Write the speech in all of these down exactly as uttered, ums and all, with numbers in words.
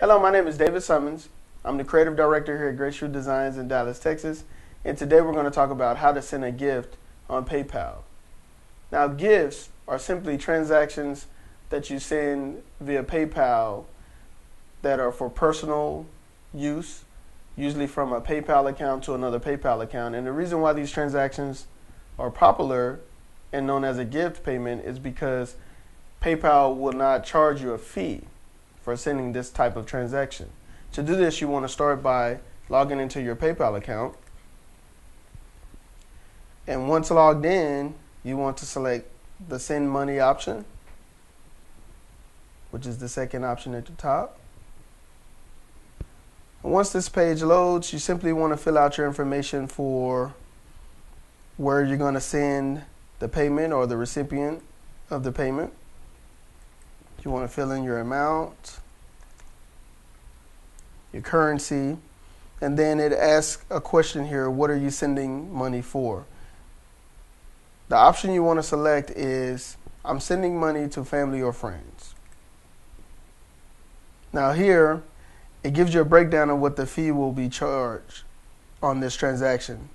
Hello, my name is David Summons. I'm the creative director here at Graceroute Designs in Dallas, Texas, and today we're going to talk about how to send a gift on PayPal. Now, gifts are simply transactions that you send via PayPal that are for personal use, usually from a PayPal account to another PayPal account. And the reason why these transactions are popular and known as a gift payment is because PayPal will not charge you a fee for sending this type of transaction. To do this, you want to start by logging into your PayPal account, and once logged in, you want to select the send money option, which is the second option at the top. And once this page loads, you simply want to fill out your information for where you're going to send the payment or the recipient of the payment. You want to fill in your amount, your currency, and then it asks a question here: what are you sending money for? The option you want to select is, I'm sending money to family or friends. Now here, it gives you a breakdown of what the fee will be charged on this transaction.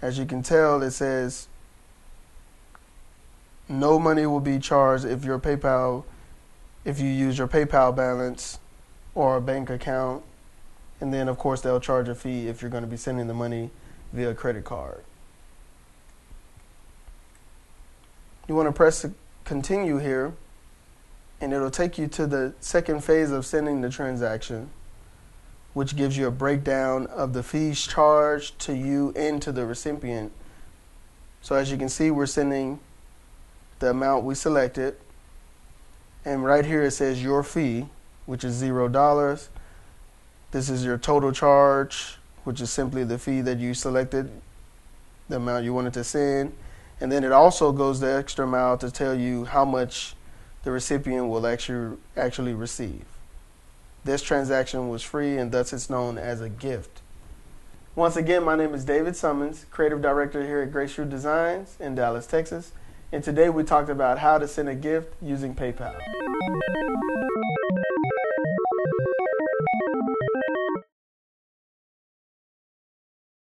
As you can tell, it says no money will be charged if your PayPal, if you use your PayPal balance or a bank account. And then, of course, they'll charge a fee if you're going to be sending the money via credit card. You want to press continue here, and it'll take you to the second phase of sending the transaction, which gives you a breakdown of the fees charged to you and to the recipient. So as you can see, we're sending the amount we selected, and right here it says your fee, which is zero dollars. This is your total charge, which is simply the fee that you selected, the amount you wanted to send, and then it also goes the extra mile to tell you how much the recipient will actually actually receive. This transaction was free, and thus it's known as a gift. Once again, my name is David Summons, creative director here at Graceroute Designs in Dallas, Texas. And today we talked about how to send a gift using PayPal.